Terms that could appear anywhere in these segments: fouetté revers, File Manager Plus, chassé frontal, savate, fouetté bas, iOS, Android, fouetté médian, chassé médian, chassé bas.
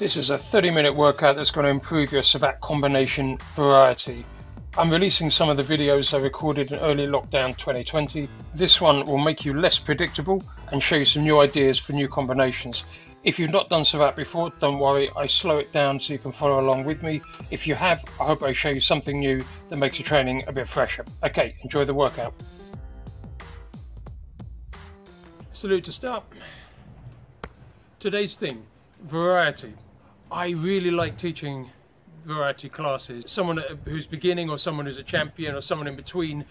This is a 30-minute workout that's going to improve your savate combination variety. I'm releasing some of the videos I recorded in early lockdown 2020. This one will make you less predictable and show you some new ideas for new combinations. If you've not done savate before, don't worry, I slow it down so you can follow along with me. If you have, I hope I show you something new that makes your training a bit fresher. Okay, enjoy the workout. Salute to start. Today's theme, variety. I really like teaching variety classes. Someone who's beginning or someone who's a champion or someone in between,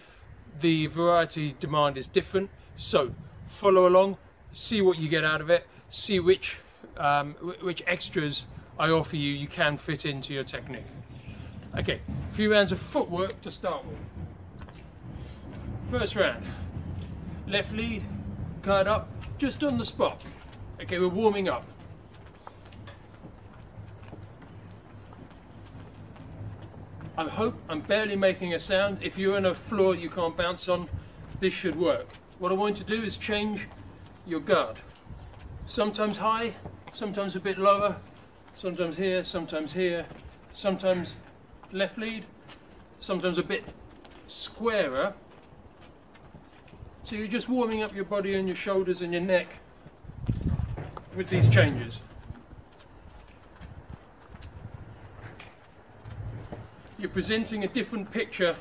the variety demand is different. So follow along, see what you get out of it. See which extras I offer you, you can fit into your technique. Okay, a few rounds of footwork to start with. First round, left lead, guard up, just on the spot. Okay, we're warming up. I'm barely making a sound. If you're on a floor you can't bounce on, this should work. What I want to do is change your guard. Sometimes high, sometimes a bit lower, sometimes here, sometimes left lead, sometimes a bit squarer. So you're just warming up your body and your shoulders and your neck with these changes. You're presenting a different picture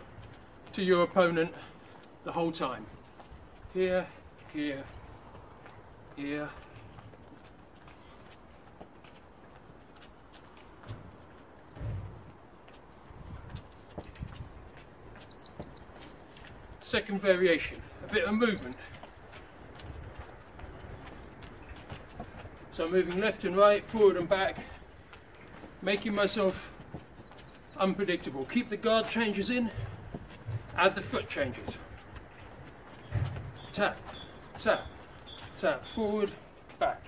to your opponent the whole time. Here, here, here. Second variation, a bit of movement. So I'm moving left and right, forward and back, making myself unpredictable. Keep the guard changes in, add the foot changes. Tap, tap, tap, forward, back.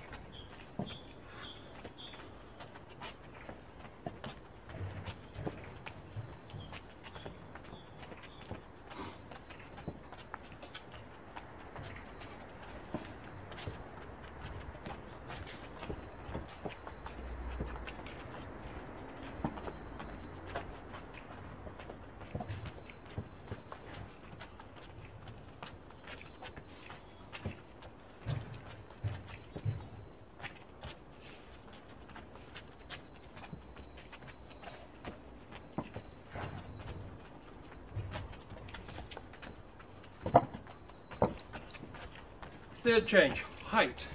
Third change, height.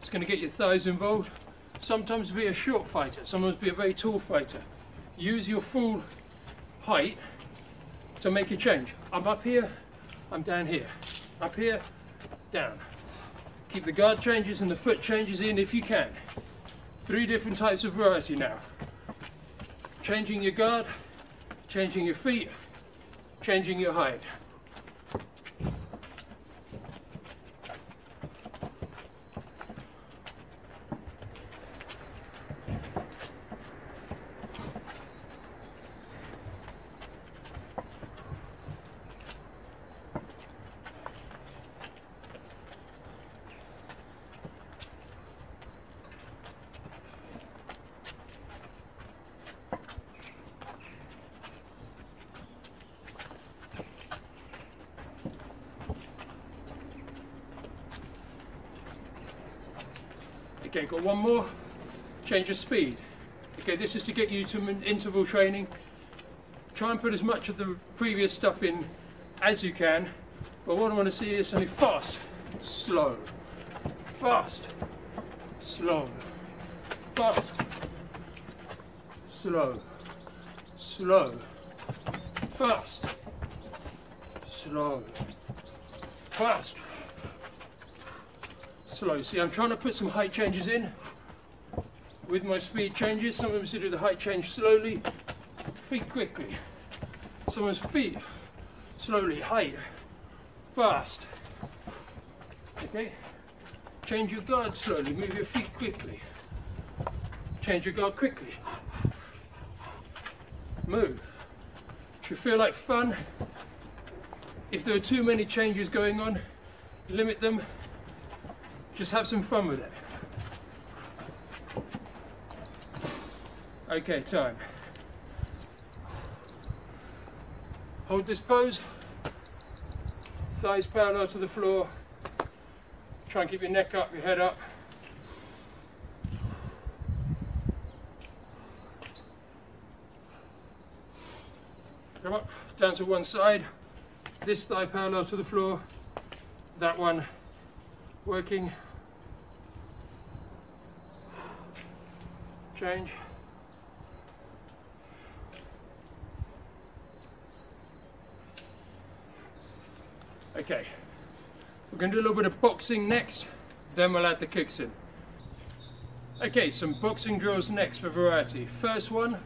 It's going to get your thighs involved. Sometimes be a short fighter, sometimes be a very tall fighter. Use your full height to make a change. I'm up here, I'm down here. Up here, down. Keep the guard changes and the foot changes in if you can. Three different types of variety now. Changing your guard, changing your feet, changing your height. Okay, got one more, change of speed. Okay, this is to get you to interval training. Try and put as much of the previous stuff in as you can, but what I want to see is something fast, slow, fast, slow, slow, fast, slow, fast. Slow. See, I'm trying to put some height changes in with my speed changes. Sometimes you do the height change slowly, feet quickly. Sometimes feet slowly, height fast. Okay, change your guard slowly, move your feet quickly. Change your guard quickly. Move. Should feel like fun. If there are too many changes going on, limit them. Just have some fun with it. Okay, time. Hold this pose. Thighs parallel to the floor. Try and keep your neck up, your head up. Come up, down to one side. This thigh parallel to the floor. That one working. Change. Okay, we're going to do a little bit of boxing next, then we'll add the kicks in. Okay, some boxing drills next for variety. First one,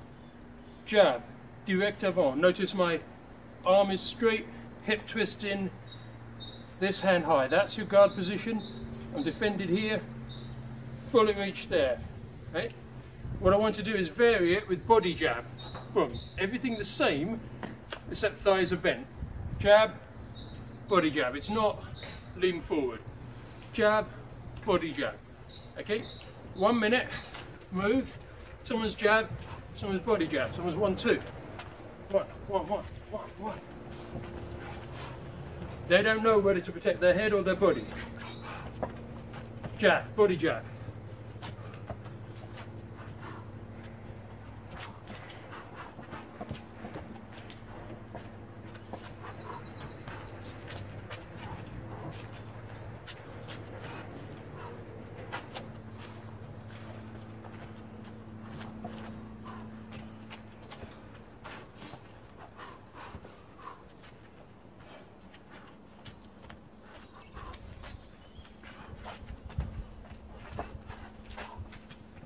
jab, direct avant. Notice my arm is straight, hip twist in, this hand high. That's your guard position. I'm defended here, fully reach there. Okay? What I want to do is vary it with body jab. Boom, everything the same, except thighs are bent. Jab, body jab, it's not lean forward. Jab, body jab. Okay, 1 minute, move, someone's jab, someone's body jab, someone's 1, 2. One. They don't know whether to protect their head or their body. Jab, body jab.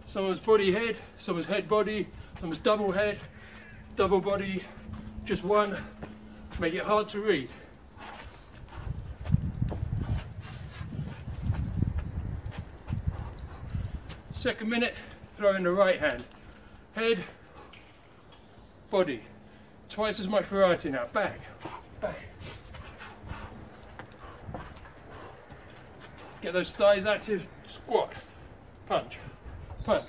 Someone's body head, someone's head body, someone's double head, double body, just one, make it hard to read. Second minute, throw in the right hand. Head, body, twice as much variety now, back, back. Get those thighs active, squat, punch. Punch,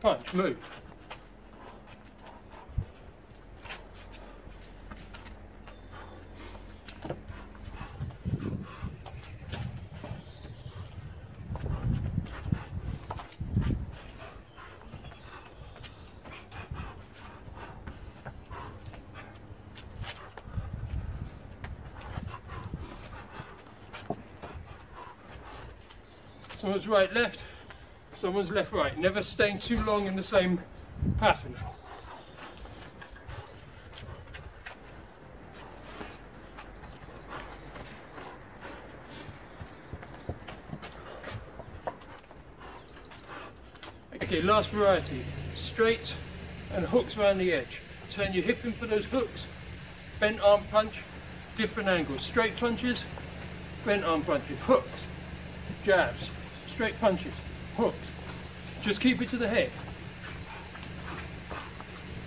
punch, move. Someone's right, left. Someone's left, right, never staying too long in the same pattern. Okay, last variety, straight and hooks around the edge. Turn your hip in for those hooks, bent arm punch, different angles. Straight punches, bent arm punches, hooks, jabs, straight punches, hooks. Just keep it to the head.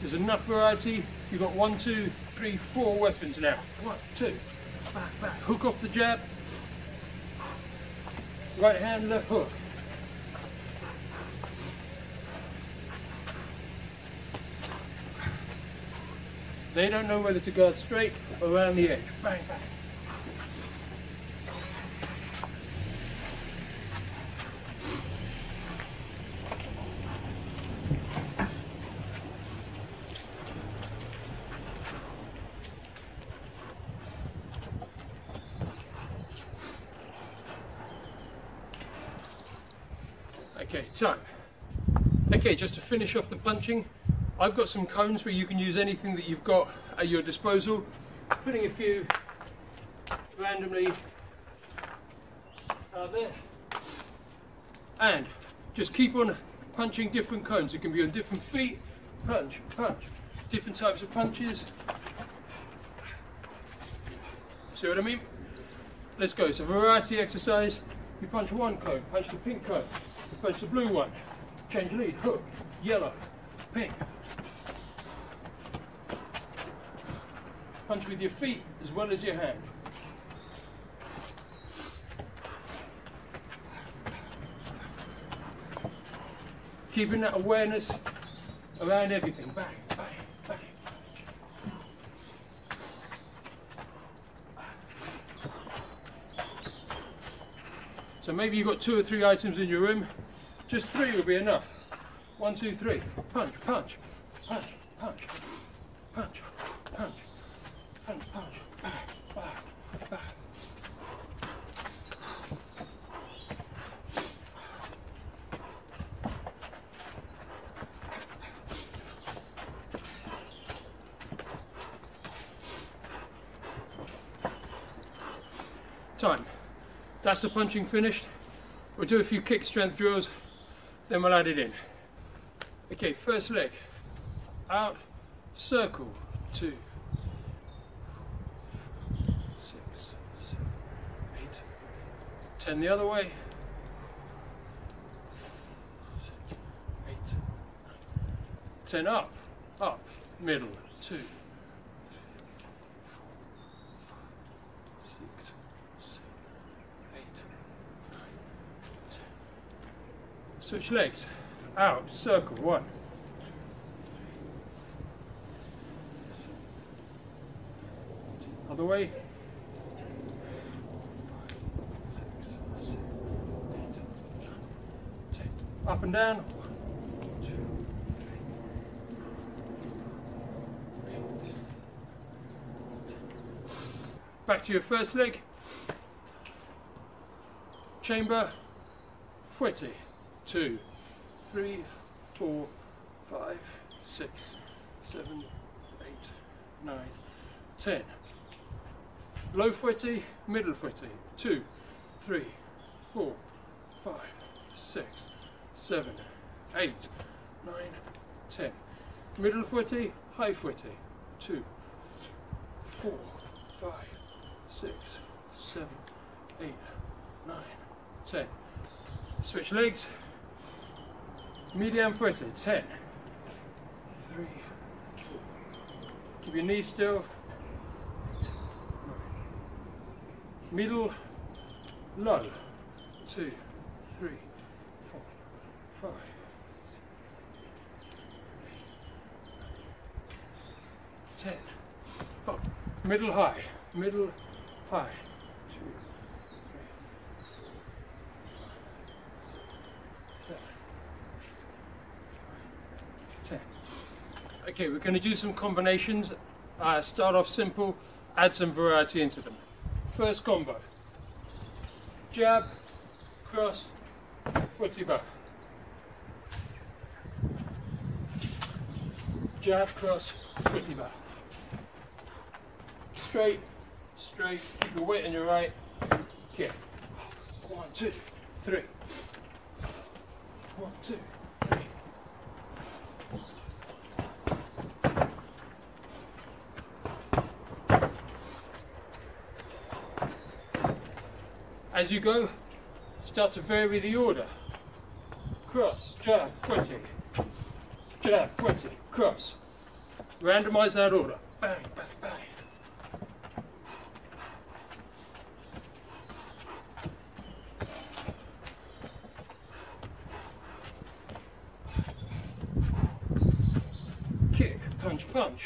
There's enough variety. You've got 1, 2, 3, 4 weapons now. 1, 2, back, back. Hook off the jab. Right hand, left hook. They don't know whether to guard straight or around the edge. Bang, bang. Okay, time. Okay, just to finish off the punching, I've got some cones where you can use anything that you've got at your disposal. Putting a few randomly out there. And just keep on punching different cones. It can be on different feet, punch, punch. Different types of punches. See what I mean? Let's go, it's a variety exercise. You punch one cone, punch the pink cone. Punch the blue one, change lead, hook, yellow, pink. Punch with your feet as well as your hand. Keeping that awareness around everything, back, back, back. So maybe you've got 2 or 3 items in your room, just 3 will be enough. 1, 2, 3, punch, punch, punch, punch, punch, punch, punch, punch, back, back, back. Time. That's the punching finished. We'll do a few kick strength drills, then we'll add it in. Okay, first leg, out, circle, 2, 6, 7, 8, 10 the other way, 6, 8, 9, 10 up, up, middle, 2, 3, 4, 5, 6, 7, 8, 9, 10. Switch legs. Out, circle, 1. Other way. 5, 6, 7, 8, 9, 10. Up and down. 1, 2, 3, 4, 5, 6, 7, 8, 9, 10. Back to your first leg. Chamber. Fouetté. 2, 3, 4, 5, 6, 7, 8, 9, 10. Low fouetté, middle fouetté. 2, 3, 4, 5, 6, 7, 8, 9, 10. Middle fouetté, high fouetté. 2, 4, 5, 6, 7, 8, 9, 10. Switch legs. Median fouetté, 10, 3, 4. Keep your knees still. Middle, low, 2, 3, 4, 5. Six, 8, 9, 10. Up. Middle, high. Middle, high. 2, 3, 4, 5, 6, 7, 8, 9, 10. Okay, we're going to do some combinations. Start off simple, add some variety into them. First combo. Jab, cross, fouetté bas. Jab, cross, fouetté bas. Straight, straight, keep your weight on your right. Kick. 1, 2, 3. 1, 2, 3. As you go, start to vary the order. Cross, jab, fouetté. Jab, fouetté, cross. Randomize that order. Bang, bang, bang. Punch, punch,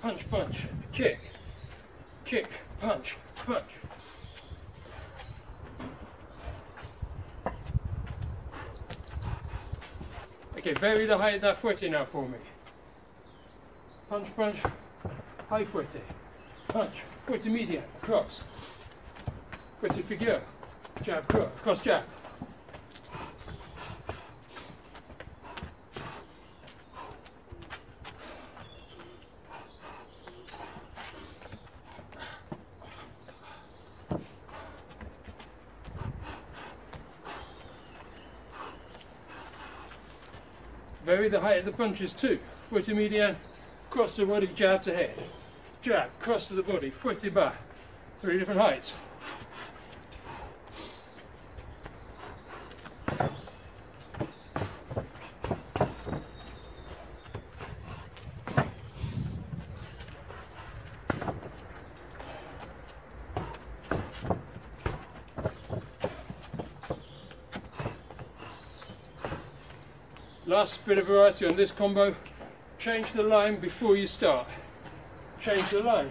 punch, punch, kick, kick, punch, punch. Okay, vary the height of that fouetté now for me. Punch, punch, high fouetté, punch, fouetté médian, cross, fouetté figure, jab, cross, cross jab. Vary the height of the punches too. Fouetté médian, cross to the body, jab to head. Jab, cross to the body, fouetté bas. 3 different heights. Last bit of variety on this combo. Change the line before you start. Change the line.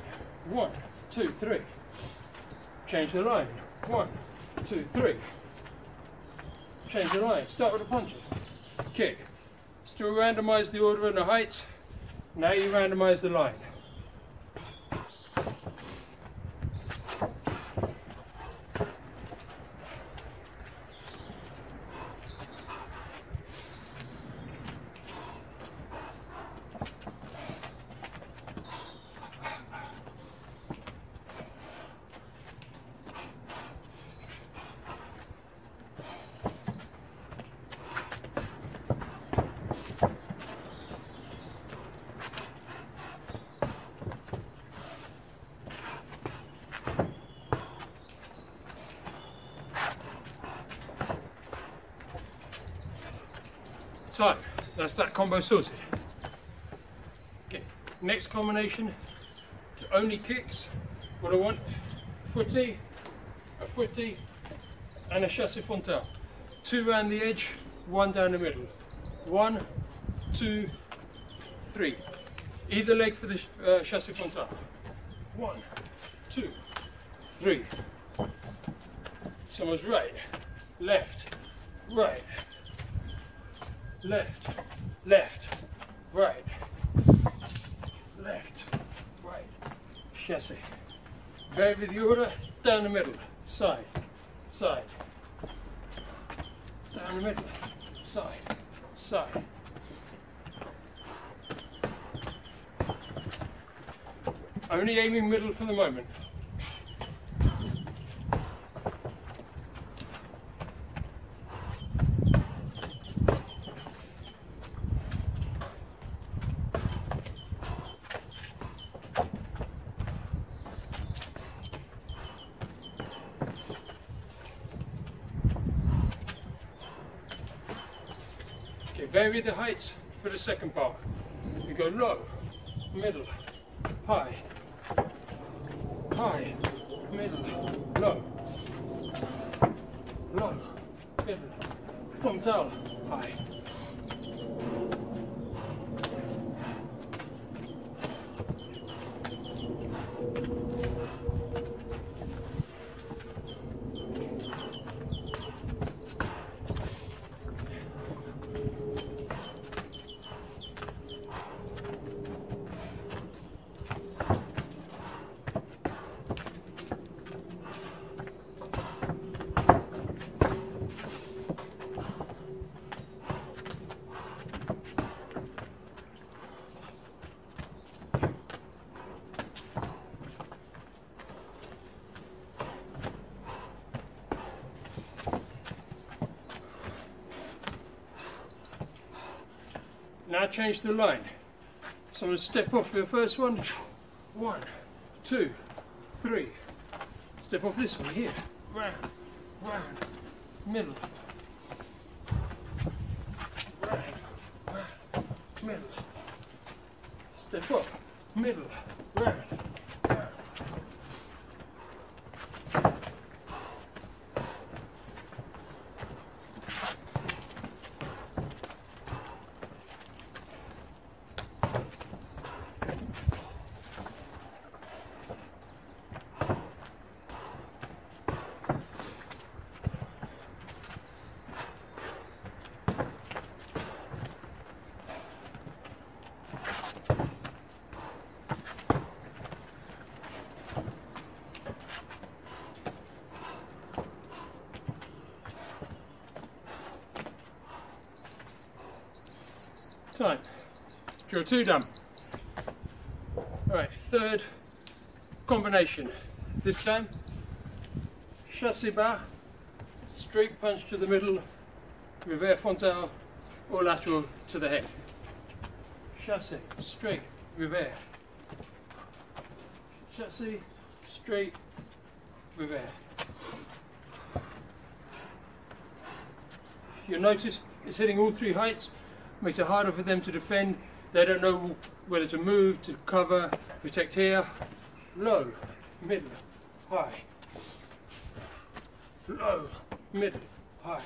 1, 2, 3. Change the line. 1, 2, 3. Change the line. Start with the punches. Kick. Still randomise the order and the heights. Now you randomise the line. So, that's that combo sorted. Okay, next combination to only kicks. What I want, a fouetté, and a chassé frontal. 2 round the edge, 1 down the middle. 1, 2, 3. Either leg for the chassé frontal. 1, 2, 3. Someone's right, left, right. Left, left, right, left, right, chassé. Vary the order, down the middle, side, side, down the middle, side, side. Only aiming middle for the moment. Vary the heights for the second part. You go low, middle, high, high, middle, low, low, middle, frontal, high. Now change the line. So I'm going to step off the first one. 1, 2, 3. Step off this one here. Round, round, middle. Round, round, middle. Step off, middle, round. Right, drill 2 done. Alright, third combination. This time, chassé bas, straight punch to the middle, revers frontal or lateral to the head. Chassé, straight, revers. Chassé, straight, revers. You'll notice it's hitting all 3 heights. Makes it harder for them to defend. They don't know whether to move, to cover, protect here. Low, middle, high. Low, middle, high.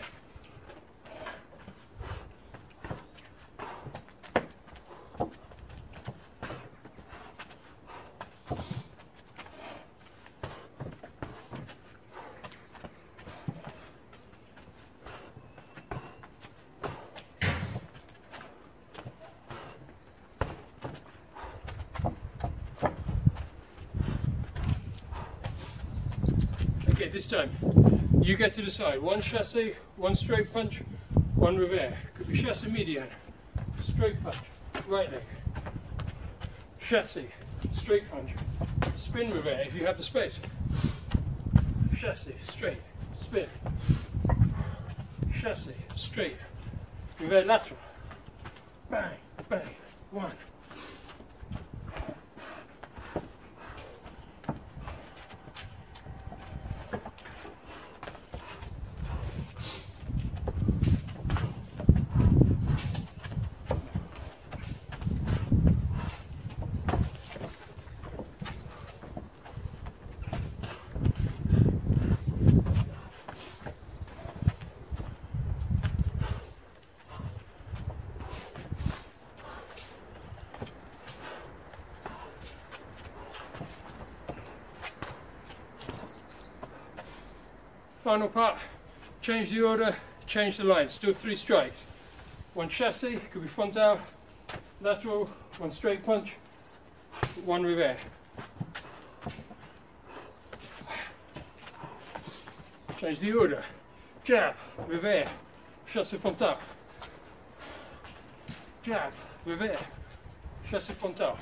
this time. You get to decide. One chassé, one straight punch, one revers. Could be chassé médian, straight punch, right leg. Chassé, straight punch, spin revers if you have the space. Chassé, straight, spin. Chassé, straight, revers lateral. Bang, bang, one. Final part, change the order, change the line, still three strikes. One chassé, could be frontal, lateral, one straight punch, one revers. Change the order, jab, revers, chassé frontal. Jab, revers, chassé frontal.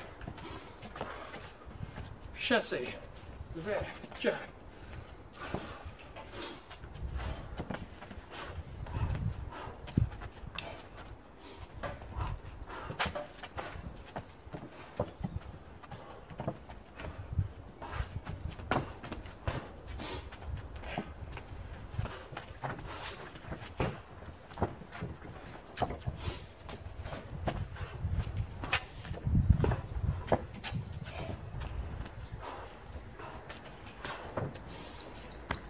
Chassé, revers, jab.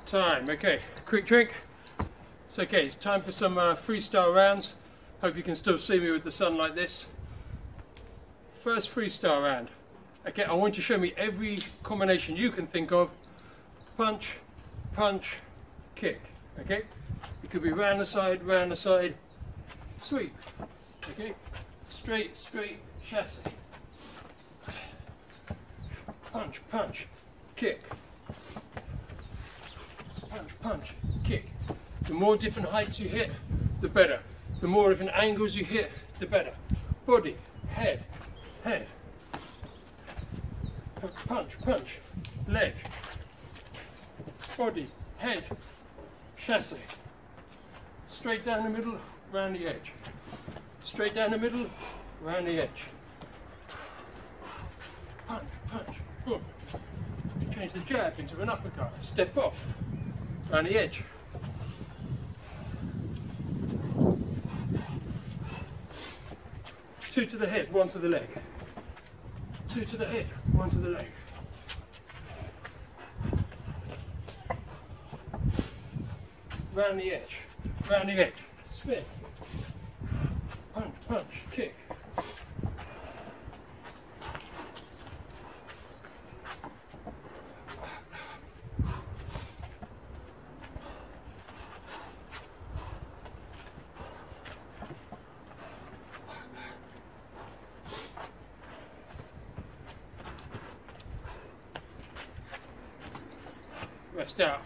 Time. Okay, quick drink. It's okay, it's time for some freestyle rounds. Hope you can still see me with the sun like this. First freestyle round. Okay, I want you to show me every combination you can think of. Punch, punch, kick. Okay, it could be round the side, sweep. Okay, straight, straight, chassé. Punch, punch, kick. Punch, punch, kick. The more different heights you hit, the better. The more different angles you hit, the better. Body, head, head. Punch, punch, leg. Body, head, chassé. Straight down the middle, round the edge. Straight down the middle, round the edge. Punch, punch, boom. Change the jab into an uppercut. Step off. Round the edge. Two to the head, one to the leg. Two to the head, one to the leg. Round the edge, round the edge. Spin. Punch, punch, kick. Rest out.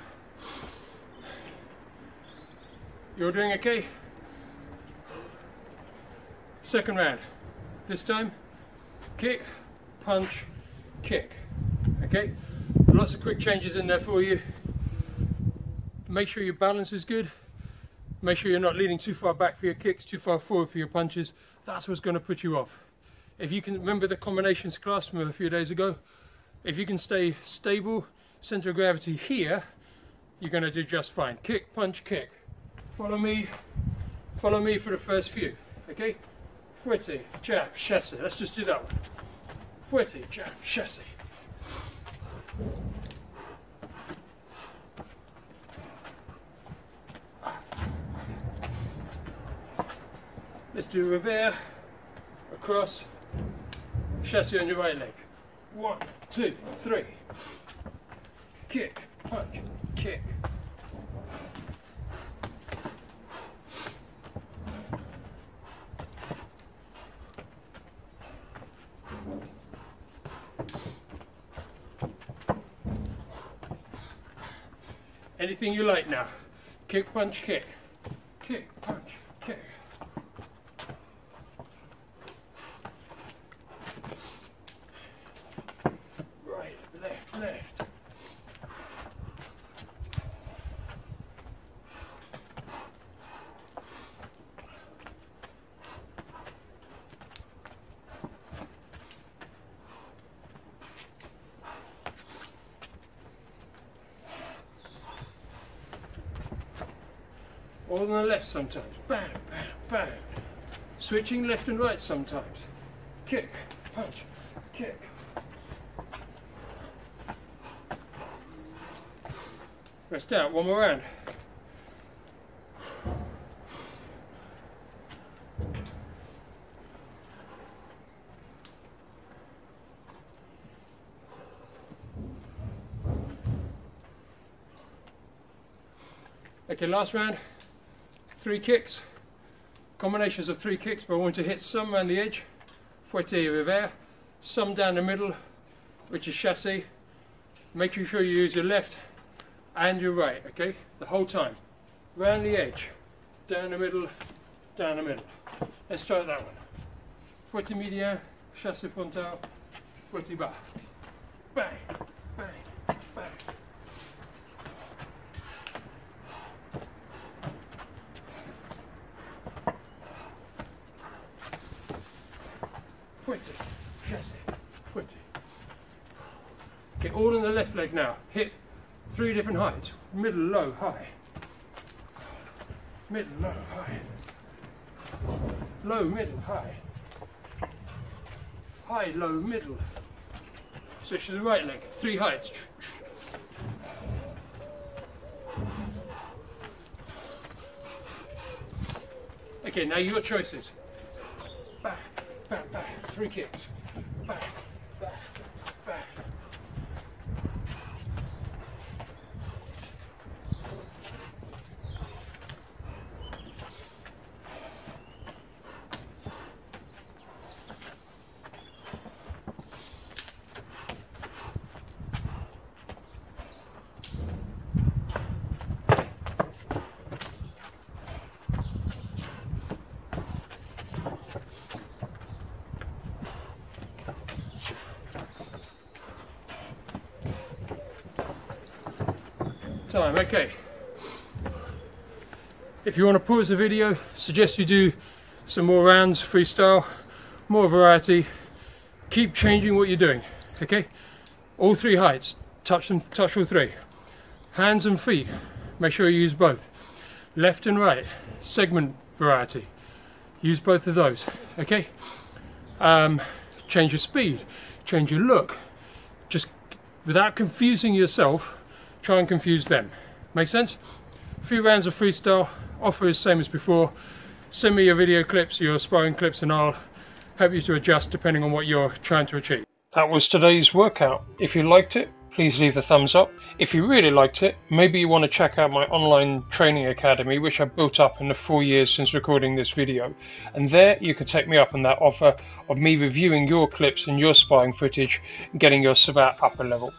You're doing okay? Second round. This time, kick, punch, kick. Okay? Lots of quick changes in there for you. Make sure your balance is good. Make sure you're not leaning too far back for your kicks, too far forward for your punches. That's what's going to put you off. If you can remember the combinations class from a few days ago, if you can stay stable, center of gravity here, you're going to do just fine. Kick, punch, kick. Follow me for the first few. Okay? Fouetté, jab, chassé. Let's just do that one. Fouetté, jab, chassé. Let's do revers, across, chassé on your right leg. One, two, three. Kick, punch, kick. anything you like now. Kick, punch, kick. Kick, punch, kick. Right, left, left. All on the left sometimes. Bam, bam, bam. Switching left and right sometimes. Kick, punch, kick. Rest out, one more round. Okay, last round. 3 kicks, combinations of 3 kicks, but I want to hit some around the edge, fouetté revers, some down the middle, which is chassé. Making sure you use your left and your right, okay, the whole time. Round the edge, down the middle, down the middle. Let's try that one. Fouetté médian, chassé frontal, fouetté bas. Bang, bang, bang. Fouetté, chassé, fouetté. Okay, all on the left leg now. Hit 3 different heights. Middle, low, high. Middle, low, high. Low, middle, high. High, low, middle. Switch to the right leg. 3 heights. Okay, now your choices. Back. Back, back, 3 kicks. Back, back, back. Time. Okay, if you want to pause the video, suggest you do some more rounds, freestyle, more variety. Keep changing what you're doing, okay? All 3 heights, touch them, touch all 3. Hands and feet, make sure you use both. Left and right, segment variety, use both of those, okay? Change your speed, change your look, just without confusing yourself. Try and confuse them. Make sense? A few rounds of freestyle. Offer is same as before. Send me your video clips, your sparring clips, and I'll help you to adjust depending on what you're trying to achieve. That was today's workout. If you liked it, please leave a thumbs up. If you really liked it, maybe you want to check out my online training academy, which I built up in the 4 years since recording this video. And there you can take me up on that offer of me reviewing your clips and your sparring footage and getting your savate up a level.